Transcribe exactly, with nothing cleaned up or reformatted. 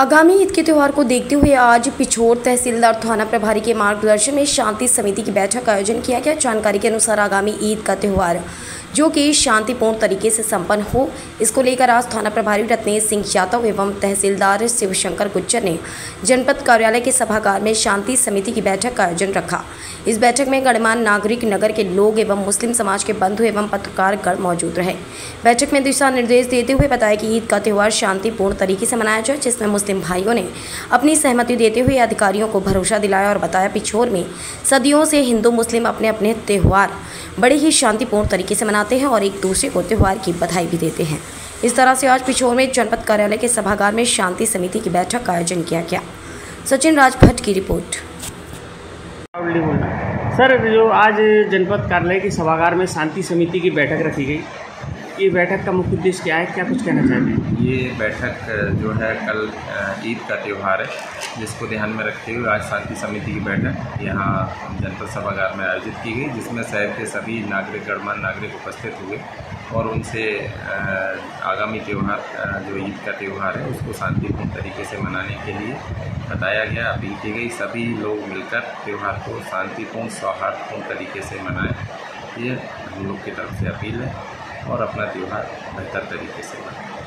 आगामी ईद के त्यौहार को देखते हुए आज पिछोर तहसीलदार थाना प्रभारी के मार्गदर्शन में शांति समिति की बैठक का आयोजन किया गया। जानकारी के अनुसार आगामी ईद का त्यौहार जो कि शांतिपूर्ण तरीके से संपन्न हो, इसको लेकर आज थाना प्रभारी रत्नेश सिंह यादव एवं तहसीलदार शिवशंकर गुज्जर ने जनपद कार्यालय के सभागार में शांति समिति की बैठक का आयोजन रखा। इस बैठक में गणमान्य नागरिक, नगर के लोग एवं मुस्लिम समाज के बंधु एवं पत्रकारगण मौजूद रहे। बैठक में दिशा निर्देश देते हुए बताया कि ईद का त्यौहार शांतिपूर्ण तरीके से मनाया जाए, जिसमें मुस्लिम भाइयों ने अपनी सहमति देते हुए अधिकारियों को भरोसा दिलाया और बताया पिछोर में सदियों से हिंदू मुस्लिम अपने अपने त्यौहार बड़े ही शांतिपूर्ण तरीके से मनाते हैं और एक दूसरे को त्यौहार की बधाई भी देते हैं। इस तरह से आज पिछोर में जनपद कार्यालय के सभागार में शांति समिति की बैठक का आयोजन किया गया। सचिन राज भट्ट की रिपोर्ट। सर, जो आज जनपद कार्यालय के सभागार में शांति समिति की बैठक रखी गई, ये बैठक का मुख्य उद्देश्य क्या है, क्या कुछ कहना चाहते हैं? ये बैठक जो है, कल ईद का त्यौहार है, जिसको ध्यान में रखते हुए आज शांति समिति की बैठक यहाँ जनपद सभागार में आयोजित की गई, जिसमें शहर के सभी नागरिक, गणमान्य नागरिक उपस्थित हुए और उनसे आगामी त्यौहार जो ईद का त्यौहार है उसको शांतिपूर्ण तरीके से मनाने के लिए बताया गया, अपील की गई। सभी लोग मिलकर त्यौहार को शांतिपूर्ण, सौहार्दपूर्ण तरीके से मनाएँ, ये हम लोग की तरफ से अपील है और अपना त्यौहार बेहतर तरीके से मनाएं।